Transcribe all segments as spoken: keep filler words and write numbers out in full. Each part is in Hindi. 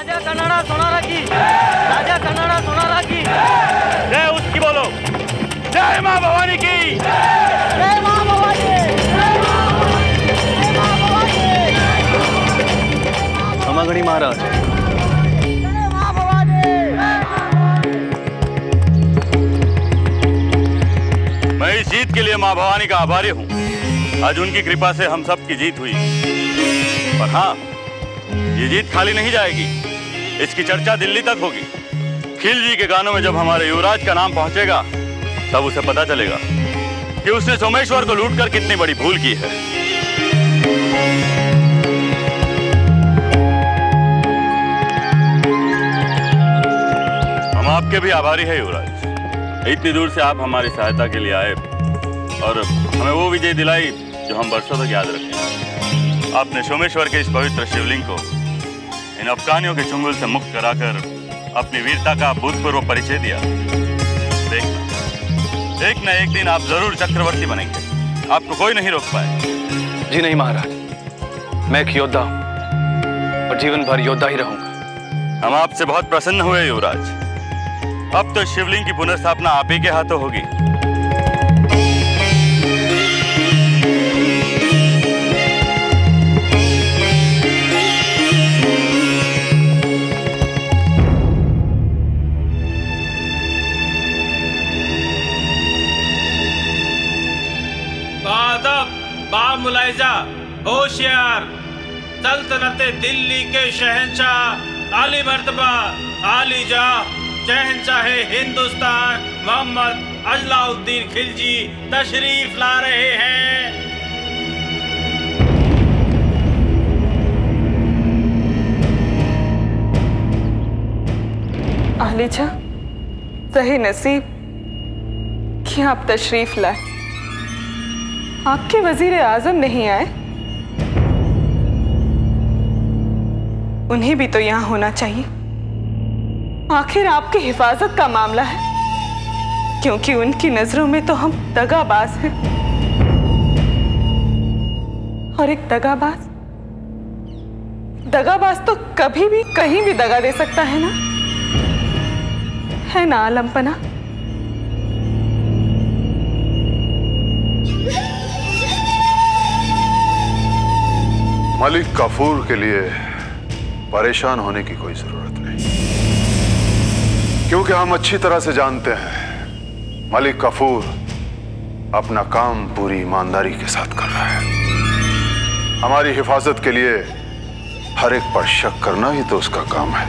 राजा कन्नड़ा सोनारा की, राजा कन्नड़ा सोनारा की जय, उसकी बोलो जय माँ भवानी की जय, माँ भवानी समागणी महाराज। मैं इस जीत के लिए माँ भवानी का आभारी हूँ। आज उनकी कृपा से हम सब की जीत हुई, पर हाँ, ये जीत खाली नहीं जाएगी, इसकी चर्चा दिल्ली तक होगी। खिलजी के गानों में जब हमारे युवराज का नाम पहुंचेगा, तब उसे पता चलेगा कि उसने सोमेश्वर को लूटकर कितनी बड़ी भूल की है। हम आपके भी आभारी हैं युवराज, इतनी दूर से आप हमारी सहायता के लिए आए और हमें वो विजय दिलाई जो हम वर्षों तक याद रखें। आपने सोमेश्वर के इस पवित्र शिवलिंग को इन अफगानियों के चुंगल से मुक्त कराकर अपनी वीरता का अभूतपूर्व परिचय दिया। देखना, एक न एक दिन आप जरूर चक्रवर्ती बनेंगे, आपको कोई नहीं रोक पाए। जी नहीं महाराज, मैं एक योद्धा हूँ और जीवन भर योद्धा ही रहूँगा। हम आपसे बहुत प्रसन्न हुए युवराज। अब तो शिवलिंग की पुनर्स्थापना आप ही के हाथों होगी। बादब, बामुलाइजा, होशियार, सल्तनते दिल्ली के शहंशाह आली मर्तबा आली जा शहंशाहे हिंदुस्तान मोहम्मद अलाउद्दीन खिलजी तशरीफ ला रहे हैं। आलीजा, सही नसीब कि आप तशरीफ लाए। आपके वजीर आजम नहीं आए, उन्हें भी तो यहाँ होना चाहिए। आखिर आपकी हिफाजत का मामला है, क्योंकि उनकी नजरों में तो हम दगाबाज हैं, और एक दगाबाज दगाबाज तो कभी भी कहीं भी दगा दे सकता है ना, है ना आलमपना। मलिक काफूर के लिए परेशान होने की कोई जरूरत नहीं, क्योंकि हम अच्छी तरह से जानते हैं मलिक कफूर अपना काम पूरी ईमानदारी के साथ कर रहा है। हमारी हिफाजत के लिए हर एक पर शक करना ही तो उसका काम है।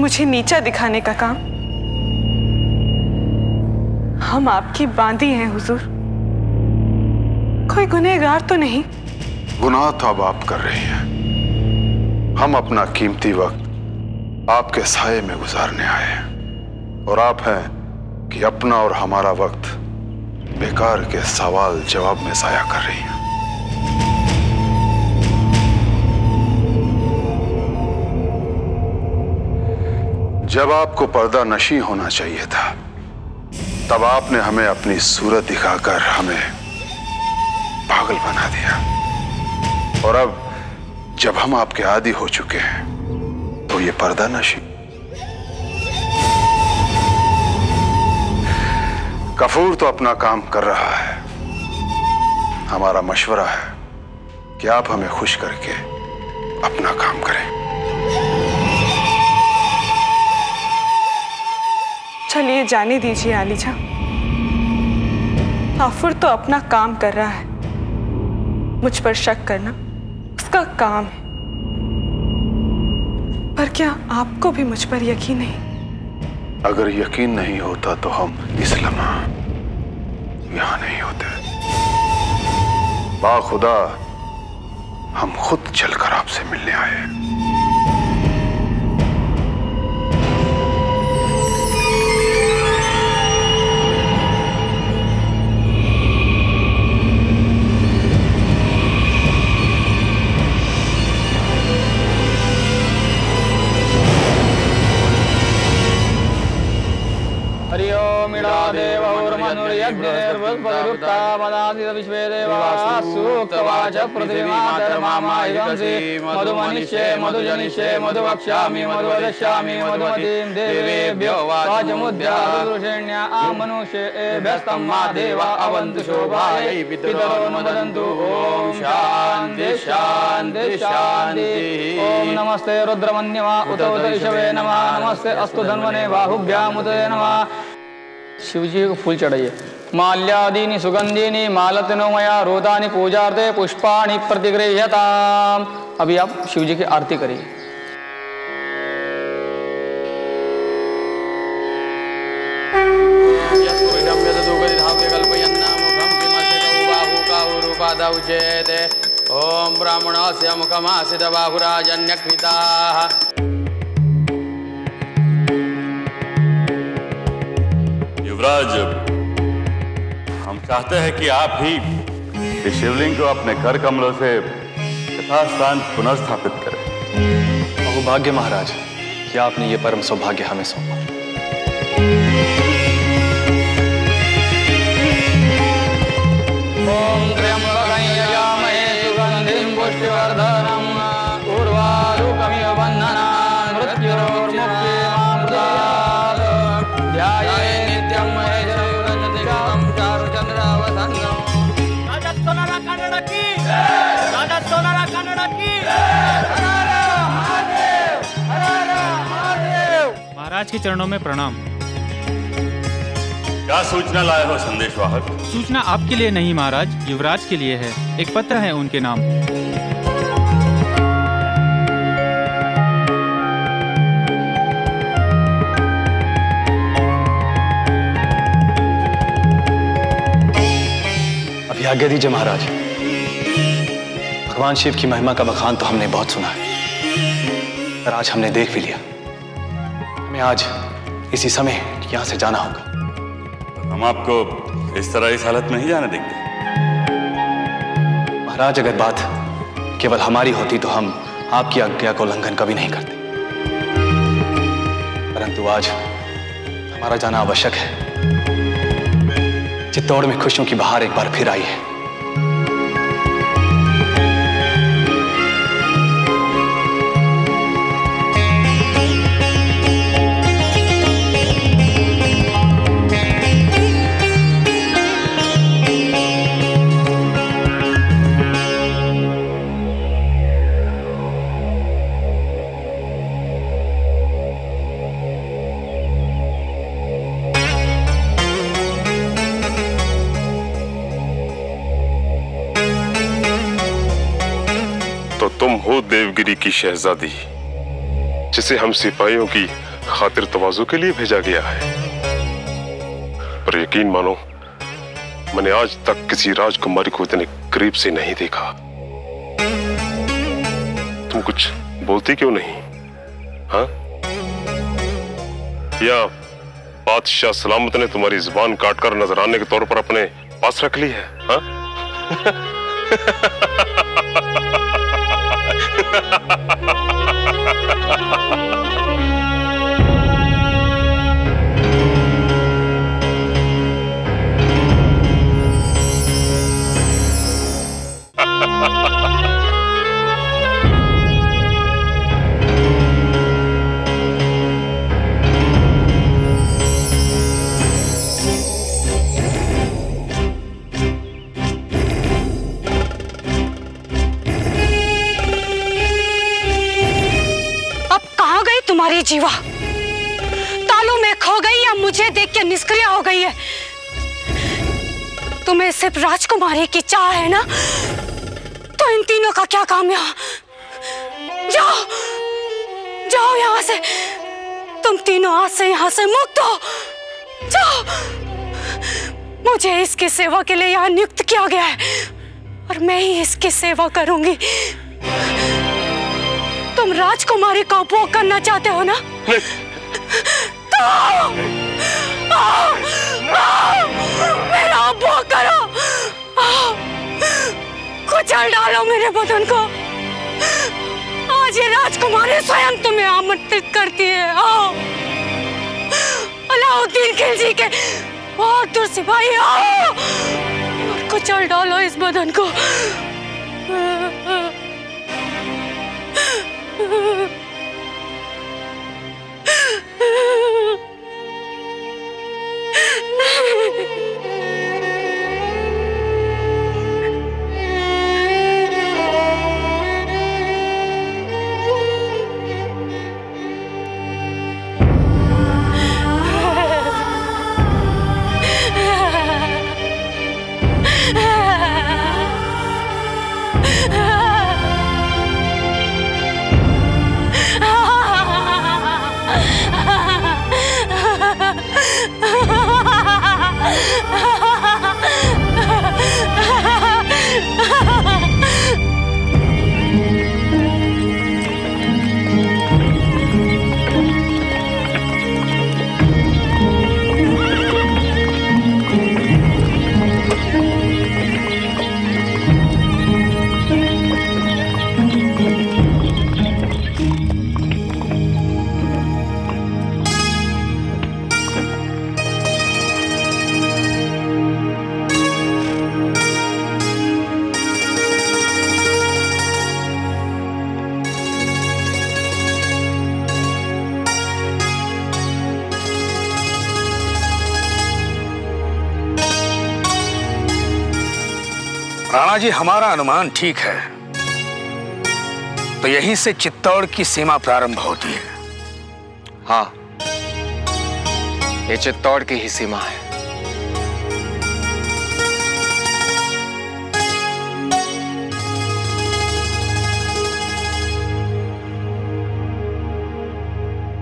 मुझे नीचा दिखाने का काम हम आपकी बांदी हैं हुजूर, कोई गुनहगार तो नहीं। गुनाह तो अब आप कर रही हैं। हम अपना कीमती वक्त आपके साये में गुजारने आए हैं, और आप हैं कि अपना और हमारा वक्त बेकार के सवाल जवाब में जाया कर रही हैं। जब आपको पर्दा नशी होना चाहिए था, तब आपने हमें अपनी सूरत दिखाकर हमें पागल बना दिया, और अब जब हम आपके आदी हो चुके हैं तो ये पर्दा नशी। कफूर तो अपना काम कर रहा है। हमारा मशवरा है कि आप हमें खुश करके अपना काम करें। चलिए जाने दीजिए आलीजा, काफूर तो अपना काम कर रहा है, मुझ पर शक करना उसका काम है। पर क्या आपको भी मुझ पर यकीन नहीं? अगर यकीन नहीं होता तो हम इस लम्हा यहाँ नहीं होते। बाखुदा हम खुद चलकर आपसे मिलने आए। देव और मनुर्यज्ञ निर्वल पदरुप्ता मदानि विश्वेदेवा मधुमनिषे मधुजनिषे मधुवक्ष्यामि मधुवदिष्यामि मधुमतीं देवेभ्यो वाचमुद्यादुषेण्या आमनुषे एभ्यस्तं मा देवा अवन्तु शोभायै पितरो न वदन्तु। ओम शान्ति शान्ति शान्ति। ओम नमस्ते रुद्रमन्यवा उत उदयशवे नमः। नमस्ते अस्तु धन्वने बाहुभ्याम् उदये नमः। शिवजी को फूल चढ़ाइए। माल्यादीनि सुगंधीनि मालतनो मया रोदानि पूजार्थे पुष्पाणि प्रतिगृह्यताम्। अभी आप शिवजी की आरती करिए। ओम ब्राह्मणस्य मुखमासित बाहुराजन्यकृताः। राज, हम चाहते हैं कि आप ही इस शिवलिंग को अपने कर कमलों से यथास्थान पुनर्स्थापित करें। बहुभाग्य महाराज कि आपने ये परम सौभाग्य हमें सौंपा। ओम त्र्यंबकयज्ञामहे सुगंधिं पुष्टिवर्धनम् उर्वारुकमिव बन्धनान् मृत्युर्मुक्तिं प्रदायात् ध्याये। महाराज के चरणों में प्रणाम। क्या सूचना लाया हो संदेशवाहक? सूचना आपके लिए नहीं महाराज, युवराज के लिए है। एक पत्र है उनके नाम। अभी आज्ञा दीजिए महाराज। भगवान शिव की महिमा का बखान तो हमने बहुत सुना है, पर आज हमने देख भी लिया। हमें आज इसी समय यहाँ से जाना होगा। हम आपको इस तरह इस हालत में ही जाने देंगे महाराज। अगर बात केवल हमारी होती तो हम आपकी आज्ञा को उल्लंघन कभी नहीं करते, परंतु आज हमारा जाना आवश्यक है। चित्तौड़ में खुशियों की बहार एक बार फिर आई है। देवगिरी की शहजादी जिसे हम सिपाहियों की खातिर तवाजु के लिए भेजा गया है, पर यकीन मानो मैंने आज तक किसी राजकुमारी को इतने करीब से नहीं देखा। तुम कुछ बोलती क्यों नहीं? हाँ, या बादशाह सलामत ने तुम्हारी जुबान काटकर नजराने के तौर पर अपने पास रख ली है? हाँ? जीवा तालू में खो गई या मुझे देख के निष्क्रिय हो गई है? तुम्हें सिर्फ राजकुमारी की चाह है ना? तो इन तीनों का क्या काम यहाँ? जाओ जाओ यहाँ से। तुम तीनों आज से यहाँ से मुक्त हो। जाओ, मुझे इसकी सेवा के लिए यहाँ नियुक्त किया गया है और मैं ही इसकी सेवा करूंगी। तुम राजकुमारी का उपभोग करना चाहते हो ना? नहीं। तो आओ, आओ, आओ, मेरा उपभोग करो। आओ, कुचल डालो मेरे बदन को। आज ये राजकुमारी स्वयं तुम्हें आमंत्रित करती है। आओ, अलाउद्दीन खिलजी के और तुर सिपाही आओ और कुचल डालो इस बदन को। जी हमारा अनुमान ठीक है तो यहीं से चित्तौड़ की सीमा प्रारंभ होती है। हाँ, ये चित्तौड़ की ही सीमा है।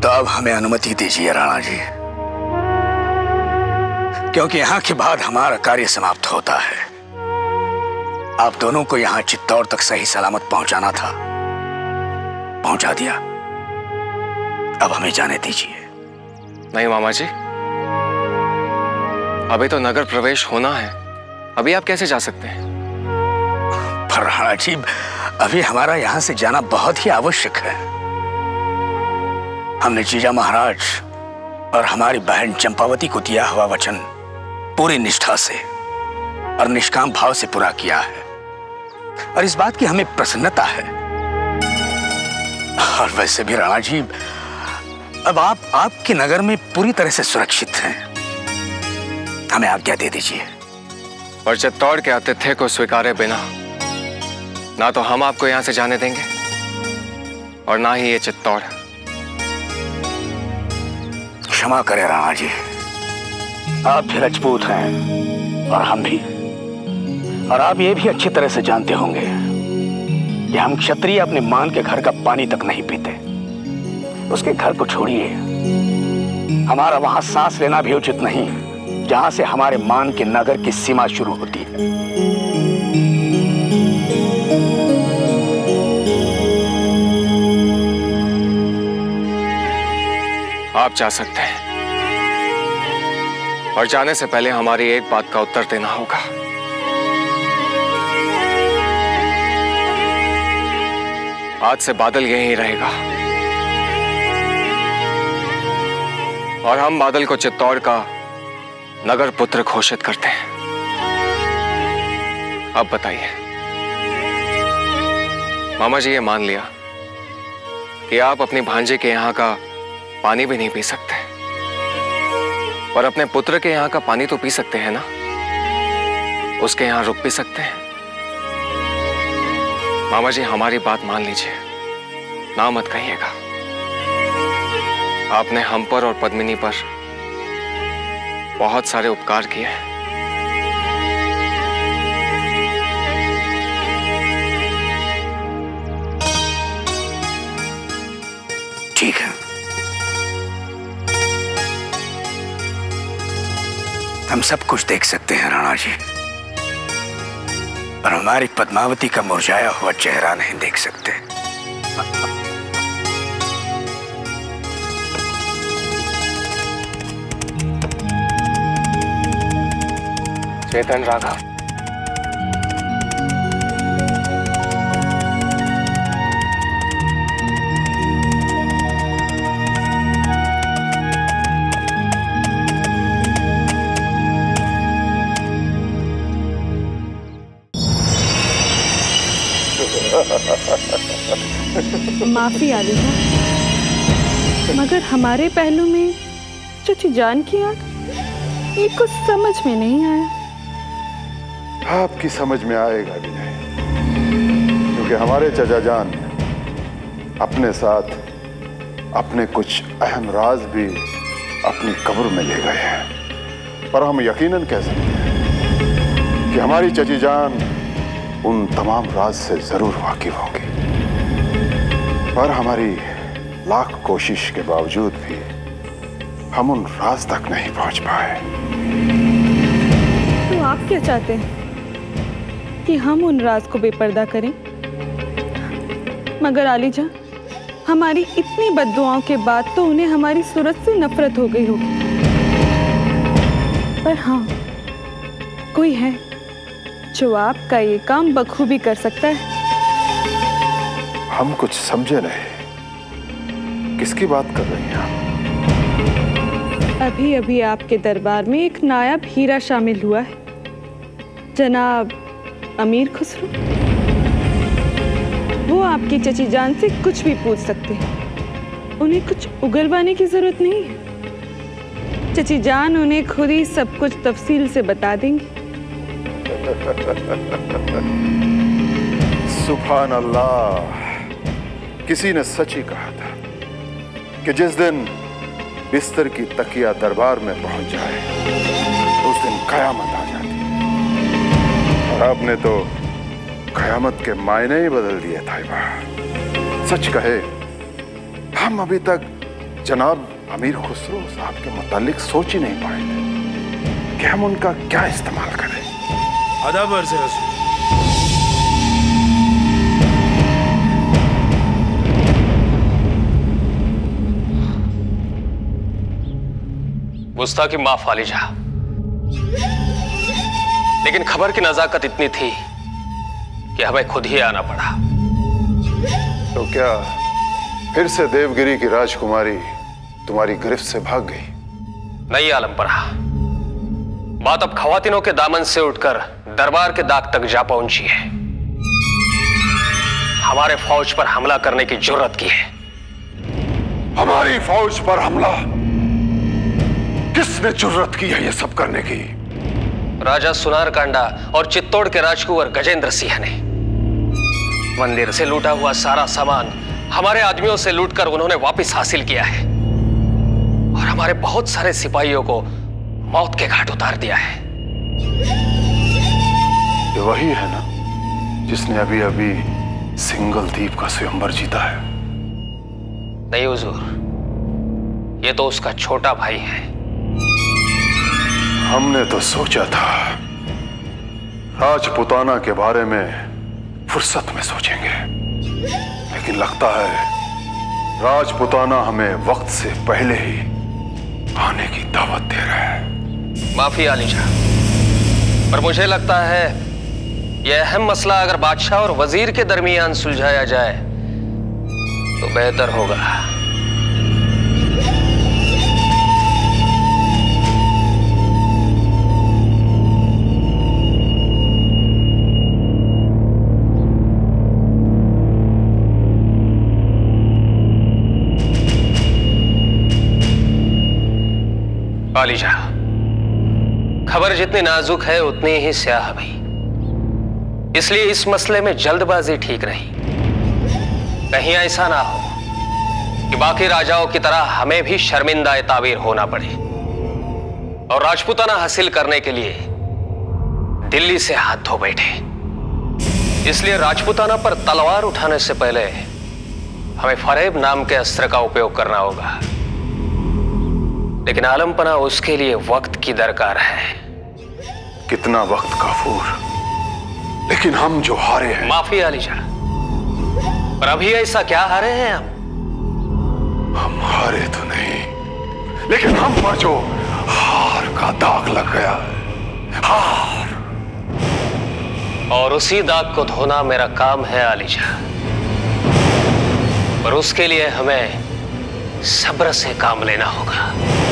तो अब हमें अनुमति दीजिए राणा जी, क्योंकि यहां के बाद हमारा कार्य समाप्त होता है। आप दोनों को यहाँ चित्तौड़ तक सही सलामत पहुंचाना था, पहुंचा दिया। अब हमें जाने दीजिए। नहीं मामा जी, अभी तो नगर प्रवेश होना है, अभी आप कैसे जा सकते हैं? पर राणा जी, अभी हमारा यहाँ से जाना बहुत ही आवश्यक है। हमने जीजा महाराज और हमारी बहन चंपावती को दिया हुआ वचन पूरी निष्ठा से और निष्काम भाव से पूरा किया है और इस बात की हमें प्रसन्नता है। और वैसे भी राणा जी, अब आप आपके नगर में पूरी तरह से सुरक्षित हैं। हमें आज्ञा दे दीजिए। और चित्तौड़ के आतिथ्य को स्वीकारे बिना ना तो हम आपको यहां से जाने देंगे और ना ही ये चित्तौड़। क्षमा करें राणा जी, आप भी राजपूत हैं और हम भी, और आप ये भी अच्छी तरह से जानते होंगे कि हम क्षत्रिय अपने मान के घर का पानी तक नहीं पीते। उसके घर को छोड़िए, हमारा वहां सांस लेना भी उचित नहीं जहां से हमारे मान के नगर की सीमा शुरू होती है। आप जा सकते हैं, और जाने से पहले हमारी एक बात का उत्तर देना होगा। आज से बादल यहीं रहेगा और हम बादल को चित्तौड़ का नगर पुत्र घोषित करते हैं। अब बताइए मामा जी, ये मान लिया कि आप अपनी भांजे के यहाँ का पानी भी नहीं पी सकते, पर अपने पुत्र के यहाँ का पानी तो पी सकते हैं ना? उसके यहाँ रुक भी सकते हैं। मामा जी, हमारी बात मान लीजिए, ना मत कहिएगा। आपने हम पर और पद्मिनी पर बहुत सारे उपकार किए हैं। ठीक है, हम सब कुछ देख सकते हैं राणा जी, और हमारी पद्मावती का मुरझाया हुआ चेहरा नहीं देख सकते। चेतन, राधा, माफी आलिया, मगर हमारे पहलू में चची जान की आग, ये कुछ समझ में नहीं आया। आपकी समझ में आएगा भी नहीं, क्योंकि हमारे चचा जान अपने साथ अपने कुछ अहम राज भी अपनी कब्र में ले गए हैं। पर हम यकीनन कह सकते हैं कि हमारी चची जान उन तमाम राज से जरूर वाकिफ होंगी, पर हमारी लाख कोशिश के बावजूद भी हम उन राज तक नहीं पहुंच पाए। तो आप क्या चाहते हैं कि हम उन राज को बेपर्दा करें? मगर आलिजा, हमारी इतनी बददुआओं के बाद तो उन्हें हमारी सूरत से नफरत हो गई होगी। पर हाँ, कोई है जो आपका ये काम बखूबी कर सकता है। हम कुछ समझे नहीं, किसकी बात कर रही हैं आप? अभी अभी आपके दरबार में एक नायाब हीरा शामिल हुआ है, जनाब अमीर खुसरो। वो आपकी चची जान से कुछ भी पूछ सकते हैं, उन्हें कुछ उगलवाने की जरूरत नहीं है। चची जान उन्हें खुद ही सब कुछ तफसील से बता देंगी। सुभान अल्लाह, किसी ने सच ही कहा था कि जिस दिन बिस्तर की तकिया दरबार में पहुंच जाए उस दिन कयामत आ जाती है। और आपने तो कयामत के मायने ही बदल दिए ताइबा। सच कहे, हम अभी तक जनाब अमीर खुसरो साहब के मुतालिक सोच ही नहीं पाए थे कि हम उनका क्या इस्तेमाल करें। अदब अर्ज़ है रसूल। गुस्ताखी माफ आलिजा, लेकिन खबर की नजाकत इतनी थी कि हमें खुद ही आना पड़ा। तो क्या फिर से देवगिरी की राजकुमारी तुम्हारी गिरफ्त से भाग गई? नहीं आलम पड़ा, बात अब खवातिनों के दामन से उठकर दरबार के दाग तक जा पहुंची है। हमारे फौज पर हमला करने की जुर्रत की है। हमारी फौज पर हमला? किसने जुर्रत की है ये सब करने की? राजा सुनारकांडा और चित्तौड़ के राजकुंवर गजेंद्र सिंह ने। मंदिर से लूटा हुआ सारा सामान हमारे आदमियों से लूटकर उन्होंने वापस हासिल किया है और हमारे बहुत सारे सिपाहियों को मौत के घाट उतार दिया है। ये वही है ना जिसने अभी अभी सिंगल द्वीप का स्वयंवर जीता है? नहीं हुजूर, ये तो उसका छोटा भाई है। हमने तो सोचा था राजपुताना के बारे में फुर्सत में सोचेंगे, लेकिन लगता है राजपुताना हमें वक्त से पहले ही आने की दावत दे रहा है। माफी आलिजा, पर मुझे लगता है यह अहम मसला अगर बादशाह और वजीर के दरमियान सुलझाया जाए तो बेहतर होगा। आलिजा, खबर जितनी नाजुक है उतनी ही स्याह भी, इसलिए इस मसले में जल्दबाजी ठीक नहीं। कहीं ऐसा ना हो कि बाकी राजाओं की तरह हमें भी शर्मिंदा ताबीर होना पड़े और राजपुताना हासिल करने के लिए दिल्ली से हाथ धो बैठे। इसलिए राजपुताना पर तलवार उठाने से पहले हमें फरेब नाम के अस्त्र का उपयोग करना होगा, लेकिन आलम पना उसके लिए वक्त की दरकार है। कितना वक्त काफूर, लेकिन हम जो हारे हैं। माफी आलिजा, पर अभी ऐसा क्या हारे हैं हम? हम हारे तो नहीं, लेकिन हम पर जो हार का दाग लग गया है। हार, और उसी दाग को धोना मेरा काम है आलिजा, पर उसके लिए हमें सब्र से काम लेना होगा।